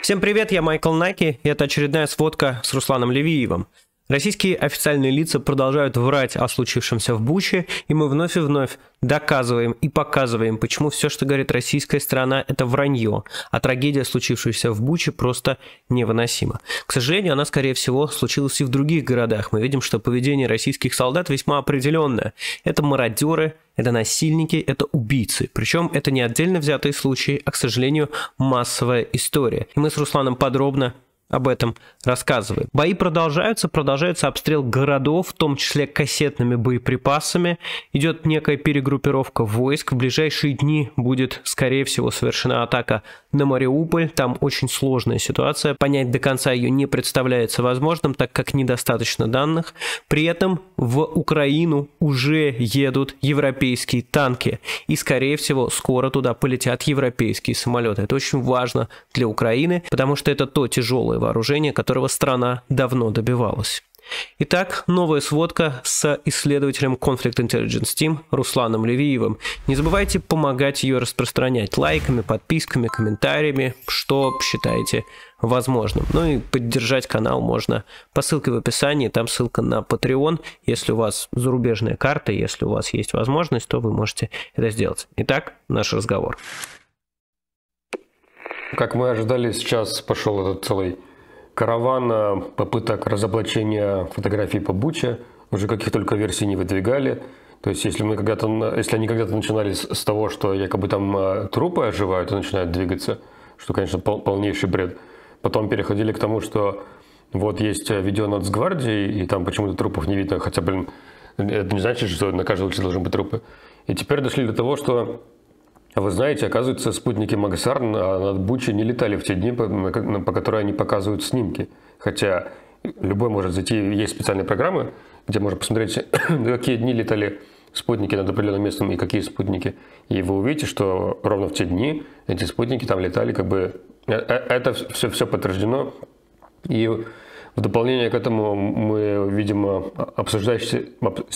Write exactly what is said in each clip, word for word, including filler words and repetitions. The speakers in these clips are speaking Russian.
Всем привет, я Майкл Наки, и это очередная сводка с Русланом Левиевым. Российские официальные лица продолжают врать о случившемся в Буче, и мы вновь и вновь доказываем и показываем, почему все, что говорит российская сторона, это вранье, а трагедия, случившаяся в Буче, просто невыносима. К сожалению, она, скорее всего, случилась и в других городах. Мы видим, что поведение российских солдат весьма определенное. Это мародеры, это насильники, это убийцы. Причем это не отдельно взятые случаи, а, к сожалению, массовая история. И мы с Русланом подробно об этом рассказываем. Бои продолжаются, продолжается обстрел городов, в том числе кассетными боеприпасами. Идет некая перегруппировка войск. В ближайшие дни будет, скорее всего, совершена атака на Мариуполь. Там очень сложная ситуация. Понять до конца ее не представляется возможным, так как недостаточно данных. При этом в Украину уже едут европейские танки. И, скорее всего, скоро туда полетят европейские самолеты. Это очень важно для Украины, потому что это то тяжелое вооружение, которого страна давно добивалась. Итак, новая сводка с исследователем Conflict Intelligence Team Русланом Левиевым. Не забывайте помогать ее распространять лайками, подписками, комментариями, что считаете возможным. Ну и поддержать канал можно по ссылке в описании, там ссылка на Patreon. Если у вас зарубежная карта, если у вас есть возможность, то вы можете это сделать. Итак, наш разговор. Как мы ожидали, сейчас пошел этот целый караван попыток разоблачения фотографий по Буче. Уже каких только версий не выдвигали. То есть, если, мы когда-то, если они когда-то начинали с того, что якобы там трупы оживают и начинают двигаться, что, конечно, пол, полнейший бред. Потом переходили к тому, что вот есть видео Нацгвардии, и там почему-то трупов не видно. Хотя, блин, это не значит, что на каждом улице должны быть трупы. И теперь дошли до того, что... Вы знаете, оказывается, спутники Магасар над Бучей не летали в те дни, по которым они показывают снимки. Хотя любой может зайти, есть специальные программы, где можно посмотреть, какие дни летали спутники над определенным местом и какие спутники. И вы увидите, что ровно в те дни эти спутники там летали. Как бы это все, все подтверждено. И в дополнение к этому мы видим обсуждающиеся,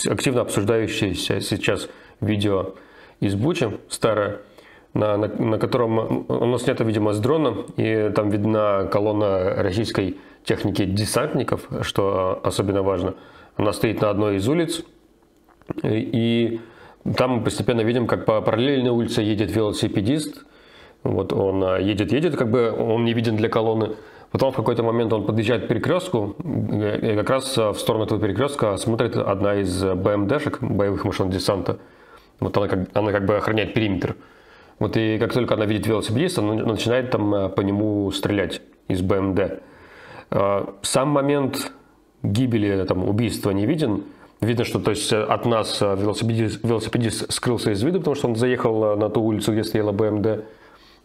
активно обсуждающиеся сейчас видео из Бучи, старое, на, на, на котором оно снято, видимо, с дрона, и там видна колонна российской техники десантников, что особенно важно. Она стоит на одной из улиц, и, и там мы постепенно видим, как по параллельной улице едет велосипедист. Вот он едет-едет, как бы он не виден для колонны. Потом в какой-то момент он подъезжает к перекрестку, и как раз в сторону этого перекрестка смотрит одна из БМДшек, боевых машин десанта. Вот она, она как бы охраняет периметр. Вот и как только она видит велосипедиста, она начинает там по нему стрелять из БМД. Сам момент гибели, там, убийства не виден. Видно, что, то есть, от нас велосипедист, велосипедист скрылся из виду, потому что он заехал на ту улицу, где стояла БМД.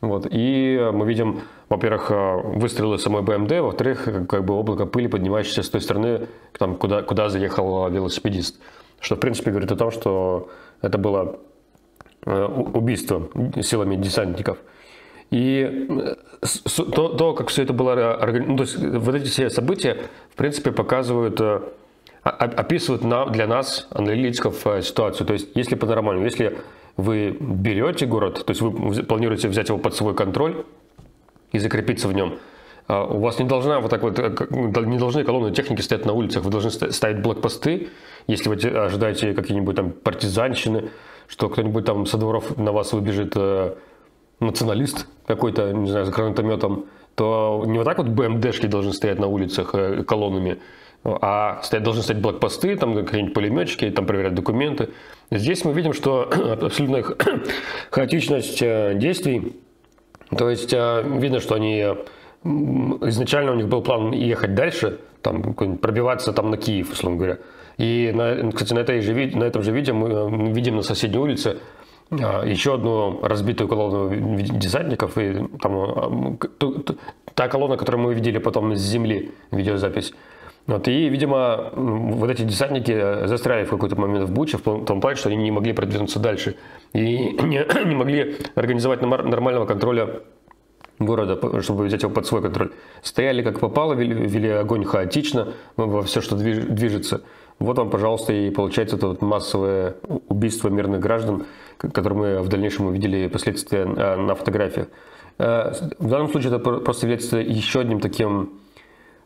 Вот. И мы видим, во-первых, выстрелы самой БМД, во-вторых, как бы облако пыли, поднимающееся с той стороны, там, куда, куда заехал велосипедист. Что, в принципе, говорит о том, что это было убийство силами десантников. И то, то как все это было организовано, ну, то есть вот эти все события, в принципе, показывают, описывают для нас, аналитиков, ситуацию. То есть, если по-нормальному, если вы берете город, то есть вы планируете взять его под свой контроль и закрепиться в нем, у вас не должна вот так вот, не должны колонны техники стоять на улицах, вы должны ставить блокпосты, если вы ожидаете какие-нибудь там партизанщины, что кто-нибудь там со дворов на вас выбежит э, националист какой-то, не знаю, с гранатометом, то не вот так вот БМДшки должны стоять на улицах э, колоннами, а стоять, должны стоять блокпосты, там какие-нибудь пулеметчики, там проверять документы. Здесь мы видим, что абсолютная хаотичность э, действий, то есть э, видно, что они... Изначально у них был план ехать дальше, там, пробиваться там, на Киев, условно говоря. И, на, кстати, на, этой же, на этом же видео мы видим на соседней улице еще одну разбитую колонну десантников. И там, та колонна, которую мы видели потом с земли, видеозапись. Вот, и, видимо, вот эти десантники застряли в какой-то момент в Буче, в том плане, что они не могли продвинуться дальше. И не, не могли организовать нормального контроля города, чтобы взять его под свой контроль. Стояли как попало, вели, вели огонь хаотично во все, что движ, движется. Вот вам, пожалуйста, и получается это вот массовое убийство мирных граждан, которые мы в дальнейшем увидели последствия на фотографиях. В данном случае это просто является еще одним таким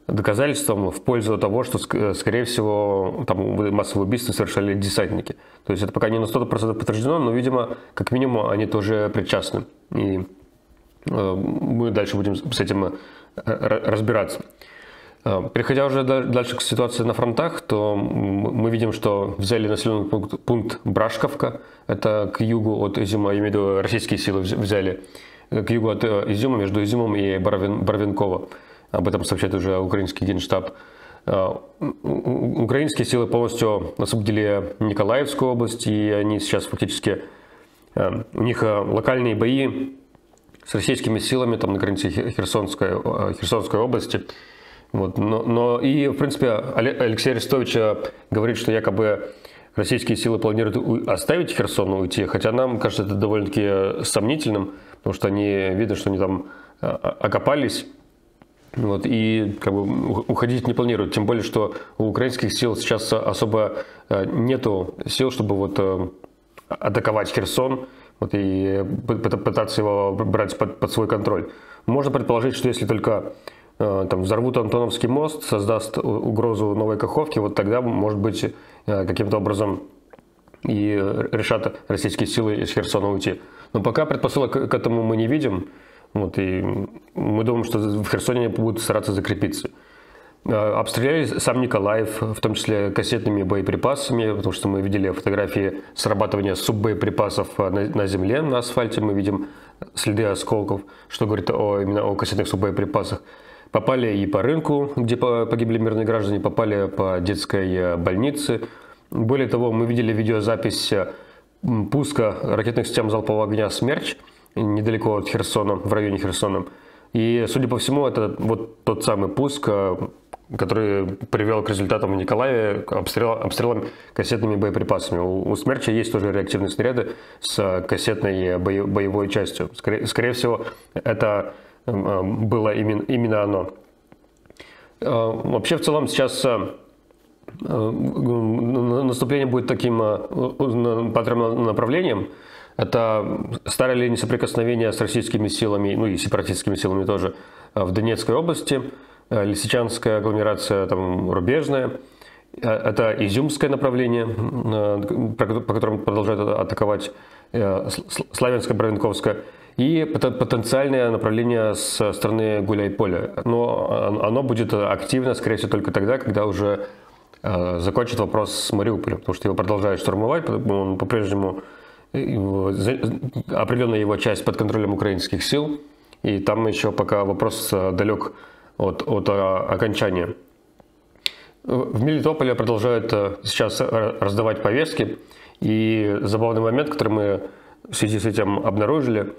доказательством в пользу того, что, скорее всего, там массовые убийства совершали десантники. То есть это пока не на сто процентов подтверждено, но, видимо, как минимум, они тоже причастны. И мы дальше будем с этим разбираться. Переходя уже дальше к ситуации на фронтах, то мы видим, что взяли населенный пункт, пункт Брашковка, это к югу от Изюма, я имею в виду, российские силы взяли, к югу от Изюма, между Изюмом и Боровин, Боровенково. Об этом сообщает уже украинский генштаб. Украинские силы полностью освободили Николаевскую область, и они сейчас фактически, у них локальные бои с российскими силами там на границе Херсонской, Херсонской области. Вот, но, но и, в принципе, Алексей Арестович говорит, что якобы российские силы планируют оставить Херсон, уйти, хотя нам кажется это довольно-таки сомнительным, потому что они, видно, что они там окопались, вот, и как бы уходить не планируют, тем более, что у украинских сил сейчас особо нету сил, чтобы вот атаковать Херсон, вот, и пытаться его брать под, под свой контроль. Можно предположить, что если только там взорвут Антоновский мост, создаст угрозу новой Каховки, вот тогда, может быть, каким-то образом и решат российские силы из Херсона уйти. Но пока предпосылок к этому мы не видим, вот, и мы думаем, что в Херсоне они будут стараться закрепиться. Обстреляли сам Николаев, в том числе кассетными боеприпасами, потому что мы видели фотографии срабатывания суббоеприпасов на, на земле, на асфальте, мы видим следы осколков, что говорит о, именно о кассетных суббоеприпасах. Попали и по рынку, где погибли мирные граждане, попали по детской больнице. Более того, мы видели видеозапись пуска ракетных систем залпового огня «Смерч» недалеко от Херсона, в районе Херсона. И, судя по всему, это вот тот самый пуск, который привел к результатам в Николаеве, обстрел, обстрелам кассетными боеприпасами. У, у «Смерча» есть тоже реактивные снаряды с кассетной бо, боевой частью. Скорее, скорее всего, это было именно, именно оно. Вообще, в целом, сейчас наступление будет таким по трем направлениям. Это старая линия соприкосновения с российскими силами, ну и сепаратистскими силами тоже, в Донецкой области, Лисичанская агломерация, там, Рубежная. Это Изюмское направление, по которому продолжают атаковать Славянско-Боровенковское. И потенциальное направление со стороны Гуляйполя. Но оно будет активно, скорее всего, только тогда, когда уже закончит вопрос с Мариуполем. Потому что его продолжают штурмовать, он по-прежнему определенная его часть под контролем украинских сил. И там еще пока вопрос далек от, от окончания. В Мелитополе продолжают сейчас раздавать повестки. И забавный момент, который мы в связи с этим обнаружили,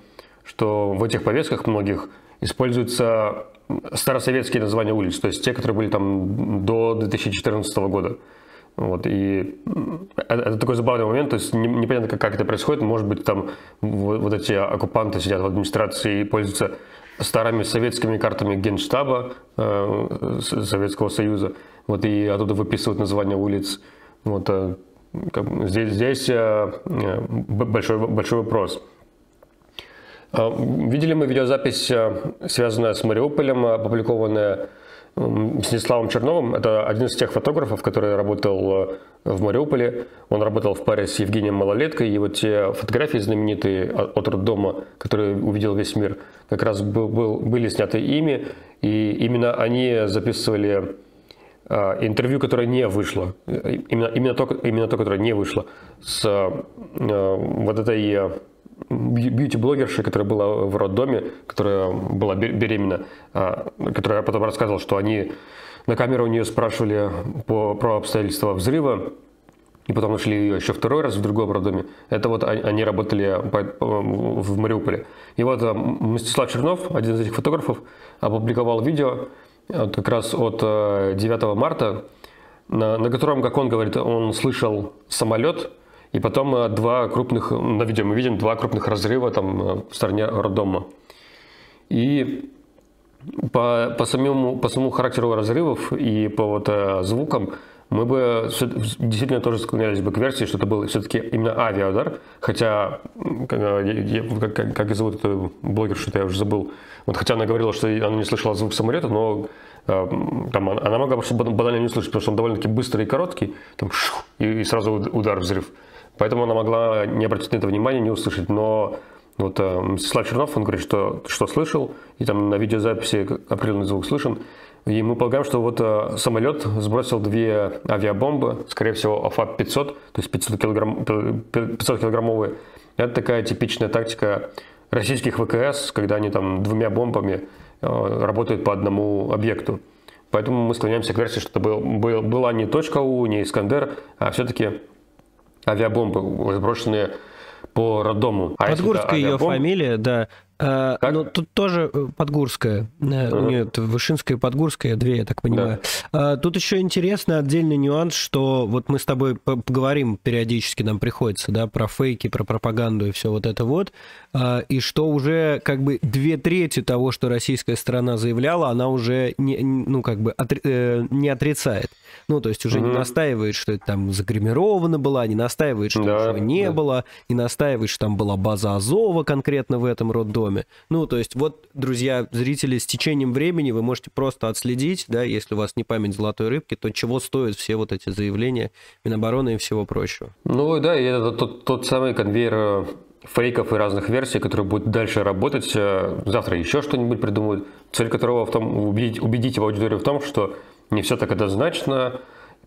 что в этих повестках многих используются старосоветские названия улиц, то есть те, которые были там до две тысячи четырнадцатого года. Вот, и это такой забавный момент, то есть непонятно, как это происходит, может быть, там вот эти оккупанты сидят в администрации и пользуются старыми советскими картами Генштаба Советского Союза, вот, и оттуда выписывают названия улиц. Вот, здесь здесь большой, большой вопрос. Видели мы видеозапись, связанная с Мариуполем, опубликованная Мстиславом Черновым. Это один из тех фотографов, который работал в Мариуполе. Он работал в паре с Евгением Малолеткой. И вот те фотографии знаменитые от роддома, которые увидел весь мир, как раз был, был, были сняты ими. И именно они записывали интервью, которое не вышло. Именно, именно, то, именно то, которое не вышло. С вот этой бьюти-блогерша, которая была в роддоме, которая была беременна, которая потом рассказывала, что они на камеру у нее спрашивали по, про обстоятельства взрыва, и потом нашли ее еще второй раз в другом роддоме. Это вот они работали в Мариуполе. И вот Мстислав Чернов, один из этих фотографов, опубликовал видео как раз от девятого марта, на, на котором, как он говорит, он слышал самолет. И потом два крупных, на видео мы видим два крупных разрыва там в стороне роддома. И по, по, самому, по самому характеру разрывов и по вот, звукам мы бы действительно тоже склонялись бы к версии, что это был все-таки именно авиаудар, хотя, как, как, как и зовут эту блогершу, я уже забыл, вот хотя она говорила, что она не слышала звук самолета, но там, она могла просто банально не слышать, потому что он довольно-таки быстрый и короткий, там, шух, и, и сразу удар, взрыв. Поэтому она могла не обратить на это внимание, не услышать, но вот Мстислав Чернов, он говорит, что, что слышал, и там на видеозаписи определенный звук слышен. И мы полагаем, что вот самолет сбросил две авиабомбы, скорее всего, ОФАБ пятьсот, то есть пятисоткилограммовые. Это такая типичная тактика российских ВКС, когда они там двумя бомбами работают по одному объекту. Поэтому мы склоняемся к версии, что это был, был, была не Точка-У, не Искандер, а все-таки авиабомбы, сброшенные по роддому. А Подгурская ее авиабомб... фамилия, да. А, но тут тоже Подгурская. Uh-huh. Нет, Вышинская и Подгурская, две, я так понимаю. Да. А, тут еще интересный отдельный нюанс, что вот мы с тобой поговорим периодически, нам приходится, да, про фейки, про пропаганду и все вот это вот. А, и что уже как бы две трети того, что российская сторона заявляла, она уже не, ну, как бы отри... не отрицает. Ну, то есть уже uh-huh. не настаивает, что это там загримировано было, не настаивает, что да, уже не да. было, не настаивает, что там была база Азова конкретно в этом роддоме. Ну, то есть, вот, друзья, зрители, с течением времени вы можете просто отследить, да, если у вас не память золотой рыбки, то чего стоят все вот эти заявления Минобороны и всего прочего. Ну, да, и это тот, тот самый конвейер фейков и разных версий, которые будут дальше работать, завтра еще что-нибудь придумают, цель которого в том, убедить, убедить его аудиторию в том, что не все так однозначно,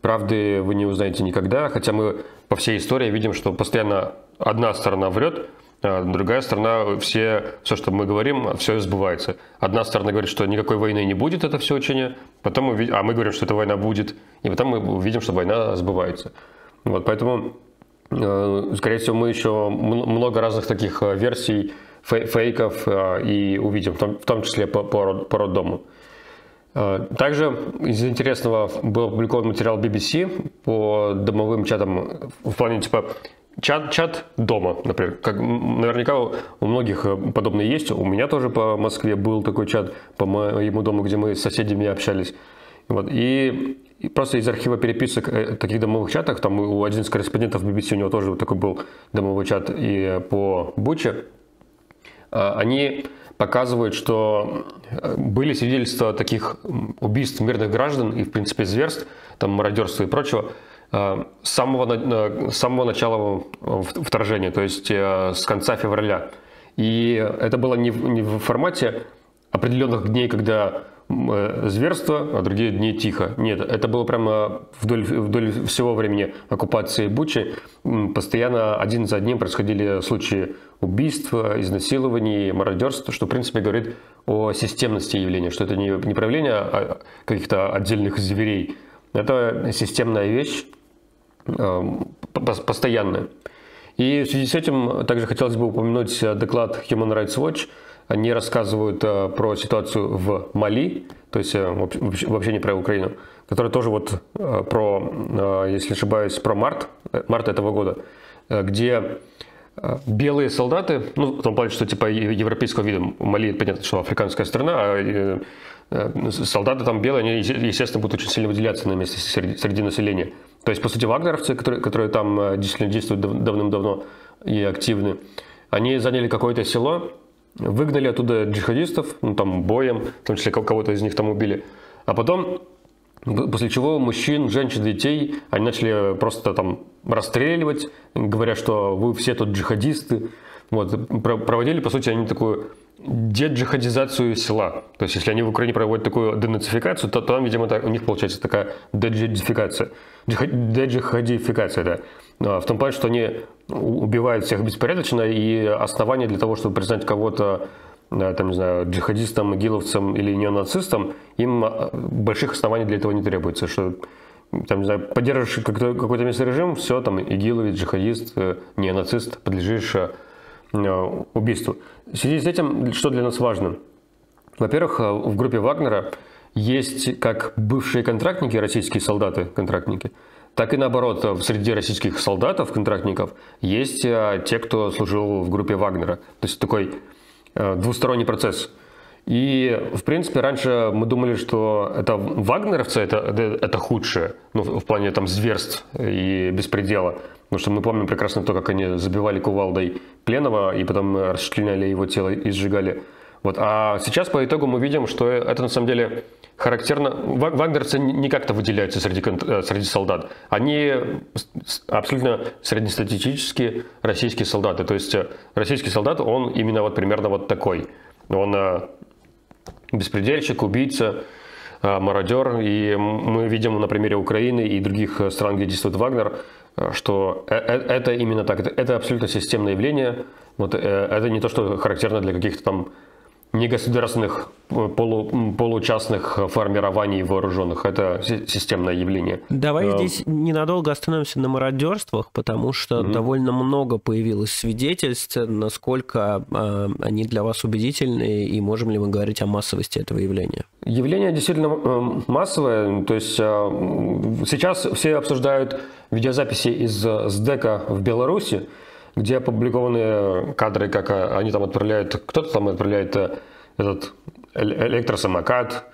правды вы не узнаете никогда, хотя мы по всей истории видим, что постоянно одна сторона врет, другая сторона, все, все, что мы говорим, все сбывается. Одна сторона говорит, что никакой войны не будет, это все учение, потом мы видим, а мы говорим, что эта война будет, и потом мы видим, что война сбывается. Вот, поэтому, скорее всего, мы еще много разных таких версий, фейков и увидим, в том числе по, по, по роддому. Также из интересного был опубликован материал би би си по домовым чатам, в плане типа Чат, чат дома, например, как, наверняка у, у многих подобные есть, у меня тоже по Москве был такой чат по моему дому, где мы с соседями общались, вот. и, и просто из архива переписок таких домовых чатов, там у один из корреспондентов би би си, у него тоже вот такой был домовой чат и по Буче, они показывают, что были свидетельства таких убийств мирных граждан и, в принципе, зверств, там мародерства и прочего, с самого, с самого начала вторжения, то есть с конца февраля. И это было не в, не в формате определенных дней, когда зверство, а другие дни тихо. Нет, это было прямо вдоль, вдоль всего времени оккупации Бучи. Постоянно один за одним происходили случаи убийств, изнасилований, мародерств, что, в принципе, говорит о системности явления, что это не, не проявление а каких-то отдельных зверей. Это системная вещь, постоянная. И в связи с этим также хотелось бы упомянуть доклад Human Rights Watch. Они рассказывают про ситуацию в Мали, то есть вообще не про Украину, которая тоже вот про, если ошибаюсь, про март, март этого года, где белые солдаты, ну в том плане, что типа европейского вида, Мали, понятно, что африканская страна, а солдаты там белые, они, естественно, будут очень сильно выделяться на месте среди населения. То есть, по сути, вагнеровцы, которые, которые там действуют давным-давно и активны, они заняли какое-то село, выгнали оттуда джихадистов, ну, там, боем, в том числе кого-то из них там убили. А потом, после чего мужчин, женщин, детей, они начали просто там расстреливать, говоря, что вы все тут джихадисты. Вот, проводили, по сути, они такую деджихадизацию села. То есть, если они в Украине проводят такую денацификацию, то там, видимо, так, у них получается такая деджихадификация. Деджихадификация, да. В том плане, что они убивают всех беспорядочно, и основания для того, чтобы признать кого-то, там, не знаю, джихадистом, игиловцем или неонацистом, им больших оснований для этого не требуется. Что, там, не знаю, поддерживаешь какой-то местный режим, все, там, игиловец, джихадист, неонацист, подлежишь убийству. В связи с этим, что для нас важно? Во-первых, в группе Вагнера есть как бывшие контрактники, российские солдаты, контрактники, так и наоборот, среди российских солдатов, контрактников, есть те, кто служил в группе Вагнера. То есть такой двусторонний процесс. И, в принципе, раньше мы думали, что это вагнеровцы, это, это худшее, ну, в плане там зверств и беспредела. Потому что мы помним прекрасно то, как они забивали кувалдой пленного и потом расчленяли его тело и сжигали. Вот. А сейчас по итогу мы видим, что это на самом деле характерно. Вагнерцы не как-то выделяются среди, среди солдат. Они абсолютно среднестатистические российские солдаты. То есть российский солдат, он именно вот примерно вот такой. Он беспредельщик, убийца, мародер. И мы видим на примере Украины и других стран, где действует Вагнер, что это именно так. Это абсолютно системное явление. Вот это не то, что характерно для каких-то там негосударственных полу, получастных формирований вооруженных. Это системное явление. Давай а... здесь ненадолго остановимся на мародерствах, потому что mm-hmm. довольно много появилось свидетельств, насколько э, они для вас убедительны, и можем ли мы говорить о массовости этого явления? Явление действительно э, массовое. То есть э, сейчас все обсуждают видеозаписи из СДЭКа в Беларуси, где опубликованы кадры, как они там отправляют, кто-то там отправляет этот электросамокат,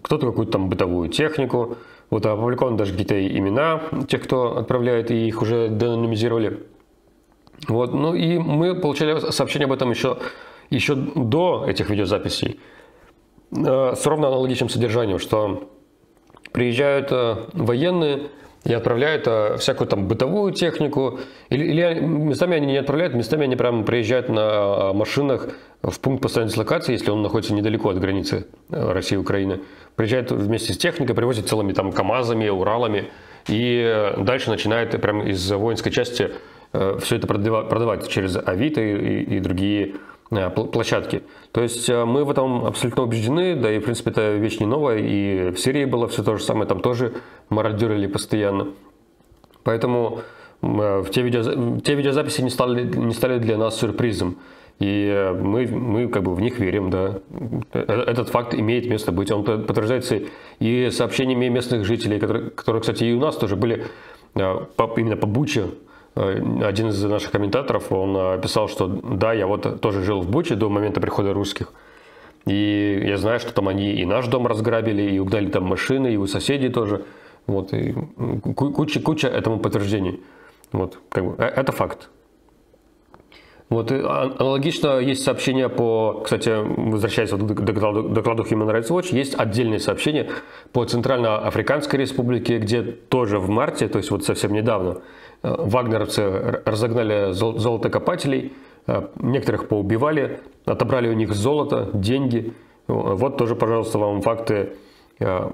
кто-то какую-то там бытовую технику. Вот опубликованы даже какие-то имена тех, кто отправляет, и их уже деанонимизировали. Вот, ну и мы получали сообщение об этом еще, еще до этих видеозаписей с ровно аналогичным содержанием, что приезжают военные и отправляют а, всякую там бытовую технику. Или, или местами они не отправляют, местами они прямо приезжают на машинах в пункт постоянной дислокации, если он находится недалеко от границы России и Украины. Приезжают вместе с техникой, привозят целыми там КАМАЗами, Уралами. И дальше начинают прямо из воинской части все это продавать через Авито и, и, и другие площадки. То есть мы в этом абсолютно убеждены, да и в принципе это вещь не новая, и в Сирии было все то же самое, там тоже мародерили постоянно. Поэтому те, видеозаписи, те видеозаписи не стали, не стали для нас сюрпризом, и мы, мы как бы в них верим, да. Этот факт имеет место быть, он подтверждается и сообщениями местных жителей, которые, которые кстати, и у нас тоже были, именно по Буче. Один из наших комментаторов, он писал, что да, я вот тоже жил в Буче до момента прихода русских. И я знаю, что там они и наш дом разграбили, и угнали там машины, и у соседей тоже. Вот, и куча, куча этому подтверждений. Вот, как бы, это факт. Вот, аналогично есть сообщения по, кстати, возвращаясь вот к докладу, докладу Human Rights Watch, есть отдельные сообщения по Центральноафриканской Республике, где тоже в марте, то есть вот совсем недавно, вагнеровцы разогнали золотокопателей, некоторых поубивали, отобрали у них золото, деньги. Вот тоже, пожалуйста, вам факты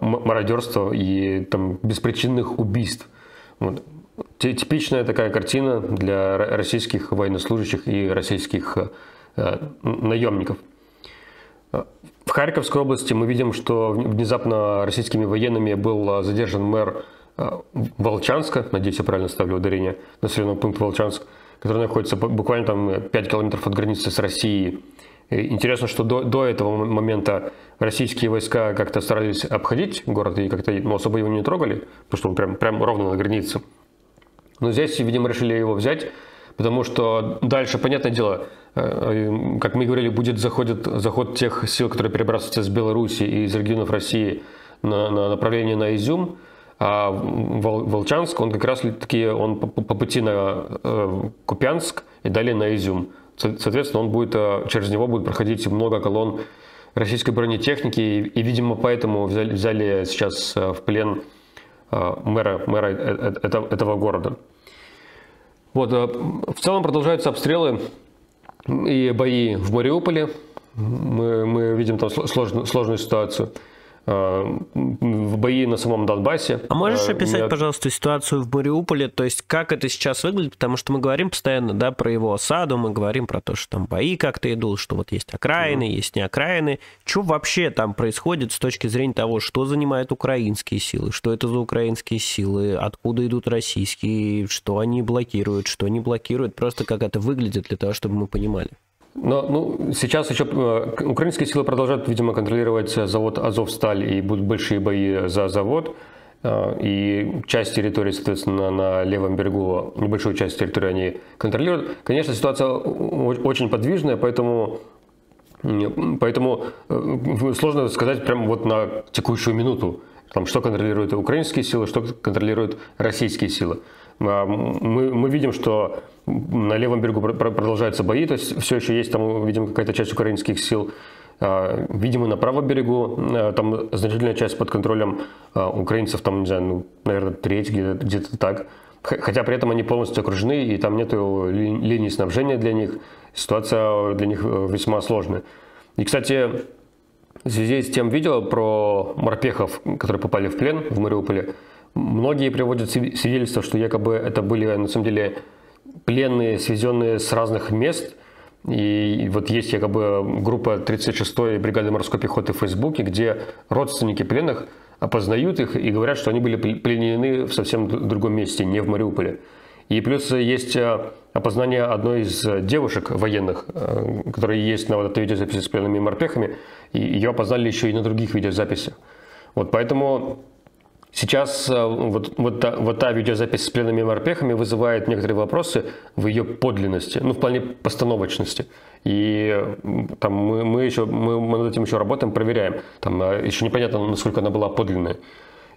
мародерства и там беспричинных убийств. Вот. Типичная такая картина для российских военнослужащих и российских наемников. В Харьковской области мы видим, что внезапно российскими военными был задержан мэр Волчанска, надеюсь, я правильно ставлю ударение, населенный пункт Волчанск, который находится буквально там пять километров от границы с Россией. И интересно, что до, до этого момента российские войска как-то старались обходить город и как-то ну, особо его не трогали, потому что он прям, прям ровно на границе. Но здесь, видимо, решили его взять, потому что дальше, понятное дело, как мы говорили, будет заходит, заход тех сил, которые перебрасываются с Беларуси и из регионов России на, на направление на Изюм. А Волчанск, он как раз таки он по пути на Купянск и далее на Изюм. Соответственно, он будет, через него будет проходить много колонн российской бронетехники. И, и видимо, поэтому взяли, взяли сейчас в плен мэра, мэра этого города. Вот, в целом продолжаются обстрелы и бои в Мариуполе. Мы, мы видим там сложную, сложную ситуацию. В бои на самом Донбассе. А можешь описать, Нет. пожалуйста, ситуацию в Мариуполе, то есть как это сейчас выглядит, потому что мы говорим постоянно, да, про его осаду, мы говорим про то, что там бои как-то идут, что вот есть окраины, mm. есть не окраины. Что вообще там происходит с точки зрения того, что занимают украинские силы, что это за украинские силы, откуда идут российские, что они блокируют, что не блокируют, просто как это выглядит для того, чтобы мы понимали. Но, ну, сейчас еще украинские силы продолжают, видимо, контролировать завод Азовсталь, и будут большие бои за завод. И часть территории, соответственно, на левом берегу, небольшую часть территории они контролируют. Конечно, ситуация очень подвижная, поэтому Поэтому сложно сказать прямо вот на текущую минуту, там, что контролируют украинские силы, что контролируют российские силы. Мы, мы видим, что на левом берегу продолжаются бои, то есть все еще есть там, видимо, какая-то часть украинских сил. Видимо, на правом берегу там значительная часть под контролем украинцев, там, не знаю, ну, наверное, треть, где-то где-то так. Хотя при этом они полностью окружены, и там нет ли, линии снабжения для них. Ситуация для них весьма сложная. И, кстати, в связи с тем видео про морпехов, которые попали в плен в Мариуполе, многие приводят свидетельства, что якобы это были, на самом деле, пленные, свезенные с разных мест. И вот есть якобы группа тридцать шестой бригады морской пехоты в Фейсбуке, где родственники пленных опознают их и говорят, что они были пленены в совсем другом месте, не в Мариуполе. И плюс есть опознание одной из девушек военных, которые есть на вот этой видеозаписи с пленными морпехами, и ее опознали еще и на других видеозаписях. Вот поэтому сейчас вот, вот, та, вот та видеозапись с пленными морпехами вызывает некоторые вопросы в ее подлинности, ну в плане постановочности. И там мы, мы, еще, мы, мы над этим еще работаем, проверяем. Там еще непонятно, насколько она была подлинной.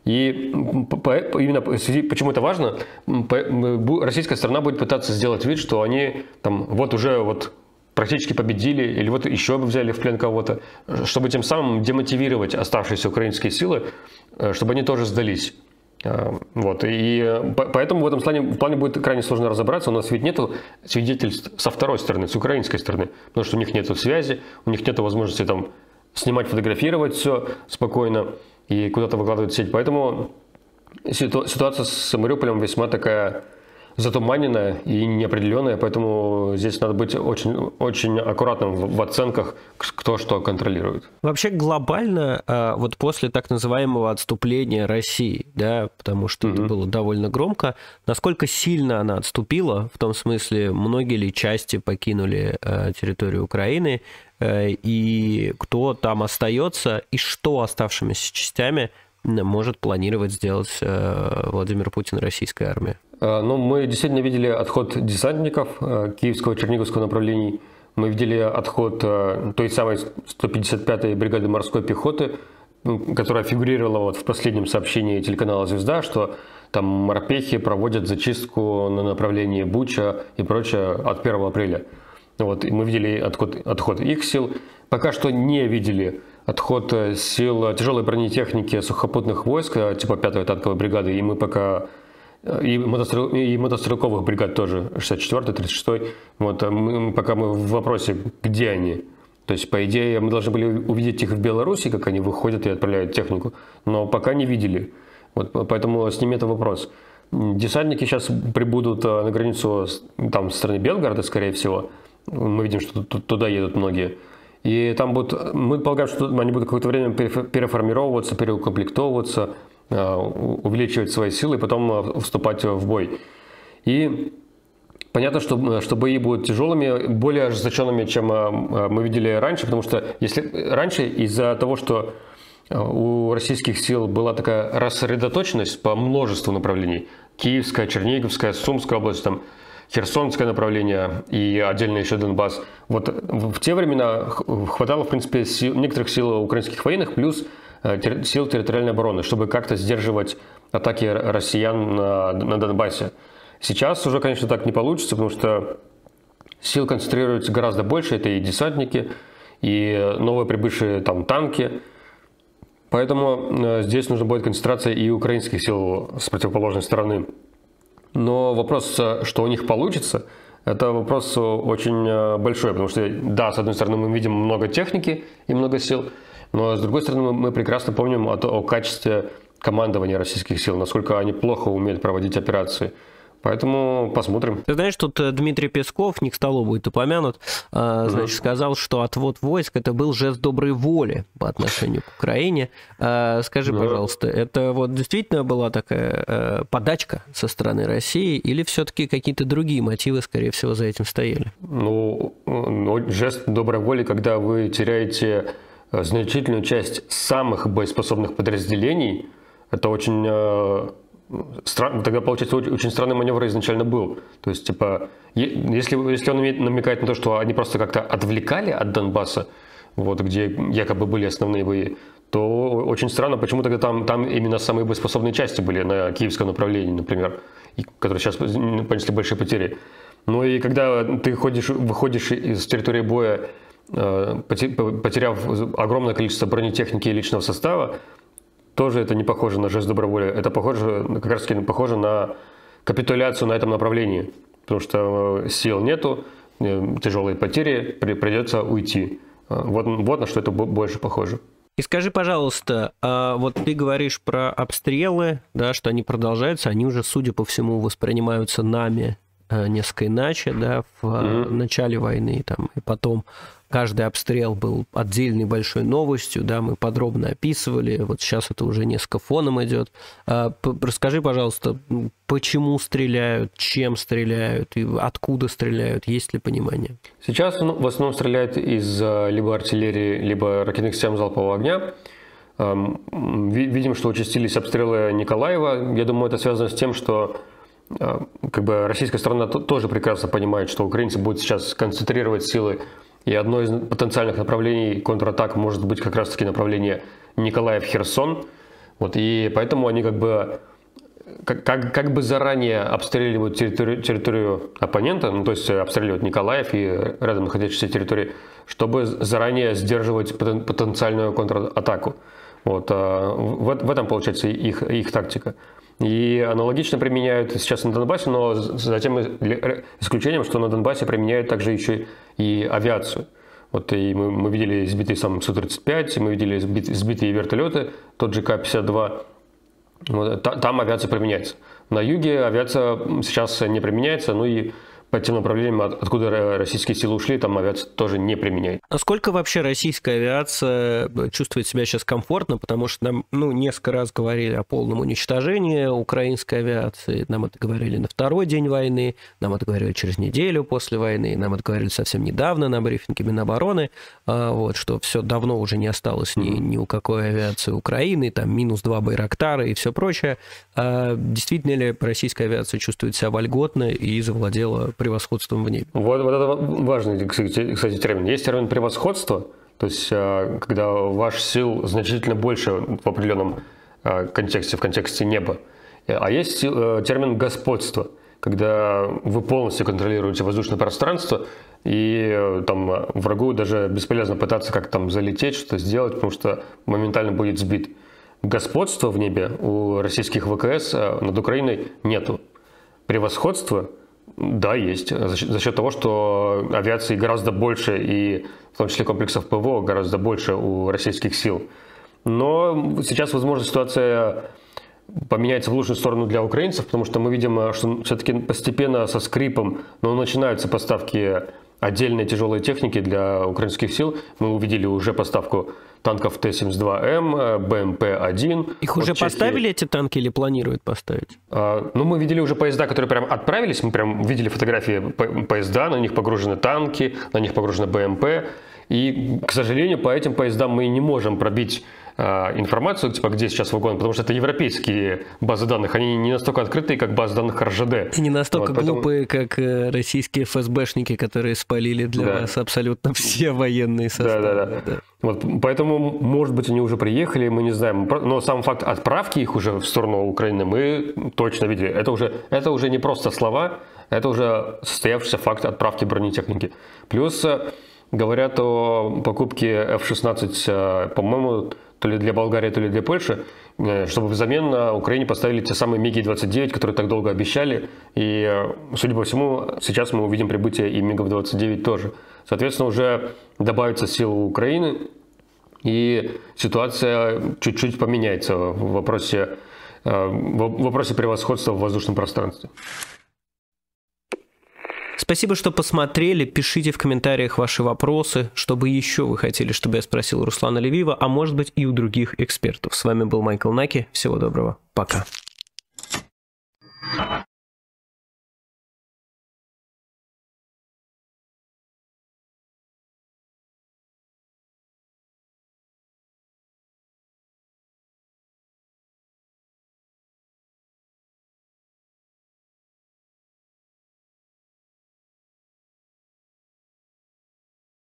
И именно почему это важно, российская сторона будет пытаться сделать вид, что они там вот уже вот практически победили, или вот еще бы взяли в плен кого-то, чтобы тем самым демотивировать оставшиеся украинские силы, чтобы они тоже сдались. Вот. И поэтому в этом плане, в плане будет крайне сложно разобраться. У нас ведь нет свидетельств со второй стороны, с украинской стороны, потому что у них нет связи, у них нет возможности там снимать, фотографировать все спокойно и куда-то выкладывать в сеть. Поэтому ситуация с Мариуполем весьма такая затуманенная и неопределенная, поэтому здесь надо быть очень, очень аккуратным в оценках, кто что контролирует. Вообще глобально, вот после так называемого отступления России, да, потому что mm-hmm. это было довольно громко, насколько сильно она отступила, в том смысле, многие ли части покинули территорию Украины, и кто там остается, и что оставшимися частями может планировать сделать Владимир Путин и российская армия? Ну, мы действительно видели отход десантников киевского и черниговского направлений. Мы видели отход той самой сто пятьдесят пятой бригады морской пехоты, которая фигурировала вот в последнем сообщении телеканала «Звезда», что там морпехи проводят зачистку на направлении Буча и прочее от первого апреля. Вот, и мы видели отход, отход их сил. Пока что не видели отход сил тяжелой бронетехники сухопутных войск, типа пятой танковой бригады, и мы пока... И, мотострел... и мотострелковых бригад тоже, шестьдесят четвёртой, тридцать шестой. Вот, мы, пока мы в вопросе, где они. То есть, по идее, мы должны были увидеть их в Беларуси, как они выходят и отправляют технику. Но пока не видели. Вот, поэтому с ними это вопрос. Десантники сейчас прибудут на границу там, со стороны Бенгарда, скорее всего. Мы видим, что туда едут многие. И там будут, мы полагаем, что они будут какое-то время переформировываться, переукомплектовываться, увеличивать свои силы и потом вступать в бой. И понятно, что, что бои будут тяжелыми, более ожесточенными, чем мы видели раньше, потому что если раньше из-за того, что у российских сил была такая рассредоточенность по множеству направлений, Киевская, Черниговская, Сумская область, там, Херсонское направление и отдельно еще Донбасс, вот в те времена хватало, в принципе, сил, некоторых сил украинских военных, плюс сил территориальной обороны, чтобы как-то сдерживать атаки россиян на, на Донбассе. Сейчас уже, конечно, так не получится, потому что сил концентрируется гораздо больше. Это и десантники, и новые прибывшие там танки. Поэтому здесь нужна будет концентрация и украинских сил с противоположной стороны. Но вопрос, что у них получится, это вопрос очень большой. Потому что, да, с одной стороны, мы видим много техники и много сил. Но, с другой стороны, мы прекрасно помним о, о качестве командования российских сил, насколько они плохо умеют проводить операции. Поэтому посмотрим. Ты знаешь, тут Дмитрий Песков, не к столу будет упомянут, значит, сказал, что отвод войск – это был жест доброй воли по отношению к Украине. Скажи, да. пожалуйста, это вот действительно была такая подачка со стороны России или все-таки какие-то другие мотивы, скорее всего, за этим стояли? Ну, жест доброй воли, когда вы теряете значительную часть самых боеспособных подразделений, это очень э, странно, тогда получается очень, очень странный маневр изначально был. То есть, типа, е, если, если он намекает на то, что они просто как-то отвлекали от Донбасса, вот, где якобы были основные бои, то очень странно, почему тогда там, там именно самые боеспособные части были на киевском направлении, например, и, которые сейчас понесли большие потери. Ну и когда ты ходишь, выходишь из территории боя, потеряв огромное количество бронетехники и личного состава, тоже это не похоже на жест доброволия, это похоже, как раз таки похоже на капитуляцию на этом направлении, потому что сил нету, тяжелые потери, придется уйти. Вот, вот на что это больше похоже. И скажи, пожалуйста, вот ты говоришь про обстрелы, да, что они продолжаются, они уже, судя по всему, воспринимаются нами несколько иначе, да, в mm-hmm. начале войны там, и потом каждый обстрел был отдельной большой новостью, да, мы подробно описывали, вот сейчас это уже несколько фоном идет. Расскажи, пожалуйста, почему стреляют, чем стреляют, и откуда стреляют, есть ли понимание? Сейчас ну, в основном стреляют из либо артиллерии, либо ракетных систем залпового огня. Видим, что участились обстрелы Николаева, я думаю, это связано с тем, что как бы российская сторона тоже прекрасно понимает, что украинцы будут сейчас концентрировать силы, и одно из потенциальных направлений контратак может быть как раз таки направление Николаев-Херсон, вот, и поэтому они как бы как, как, как бы заранее обстреливают территорию, территорию оппонента, ну, то есть обстреливают Николаев и рядом находящиеся территории, чтобы заранее сдерживать потенциальную контратаку. Вот, в, в этом получается их, их тактика. И аналогично применяют сейчас на Донбассе, но затем исключением, что на Донбассе применяют также еще и авиацию. Вот и мы, мы видели сбитые сам Су тридцать пять, мы видели сбитые, сбитые вертолеты, тот же К пятьдесят два. Вот, та, там авиация применяется. На юге авиация сейчас не применяется, ну и по тем направлениям, откуда российские силы ушли, там авиация тоже не применяет. Насколько вообще российская авиация чувствует себя сейчас комфортно? Потому что нам ну, несколько раз говорили о полном уничтожении украинской авиации. Нам это говорили на второй день войны, нам это говорили через неделю после войны, нам это говорили совсем недавно на брифинге Минобороны, вот, что все давно уже не осталось ни, ни у какой авиации Украины, там минус два Байрактара и все прочее. Действительно ли российская авиация чувствует себя вольготно и завладела превосходством в небе? Вот, вот это важный, кстати, термин. Есть термин превосходство, то есть когда ваш сил значительно больше в определенном контексте, в контексте неба. А есть термин господство, когда вы полностью контролируете воздушное пространство, и там врагу даже бесполезно пытаться как-то там залететь, что-то сделать, потому что моментально будет сбит. Господства в небе у российских ВКС над Украиной нету. Превосходство да, есть. За счет, за счет того, что авиации гораздо больше, и в том числе комплексов ПВО гораздо больше у российских сил. Но сейчас, возможно, ситуация поменяется в лучшую сторону для украинцев, потому что мы видим, что все-таки постепенно со скрипом, но начинаются поставки отдельной тяжелой техники для украинских сил. Мы увидели уже поставку танков Т семьдесят два М, Б М П один. Их уже поставили эти танки или планируют поставить? А, ну, мы видели уже поезда, которые прям отправились. Мы прям видели фотографии по поезда, на них погружены танки, на них погружены Б М П. И, к сожалению, по этим поездам мы не можем пробить а, информацию, типа, где сейчас вагон, потому что это европейские базы данных. Они не настолько открытые, как базы данных Р Ж Д. И не настолько вот, глупые, поэтому... как э, российские ФСБшники, которые спалили для да. вас абсолютно все военные составы. Да, да, да. Да. Вот, поэтому, может быть, они уже приехали, мы не знаем. Но сам факт отправки их уже в сторону Украины мы точно видели. Это уже, это уже не просто слова, это уже состоявшийся факт отправки бронетехники. Плюс... говорят о покупке Ф шестнадцать, по-моему, то ли для Болгарии, то ли для Польши, чтобы взамен на Украине поставили те самые Миги двадцать девять, которые так долго обещали. И, судя по всему, сейчас мы увидим прибытие и Мигов двадцать девять тоже. Соответственно, уже добавится сила Украины, и ситуация чуть-чуть поменяется в вопросе, в вопросе превосходства в воздушном пространстве. Спасибо, что посмотрели. Пишите в комментариях ваши вопросы, что бы еще вы хотели, чтобы я спросил Руслана Левиева, а может быть и у других экспертов. С вами был Майкл Наки. Всего доброго. Пока.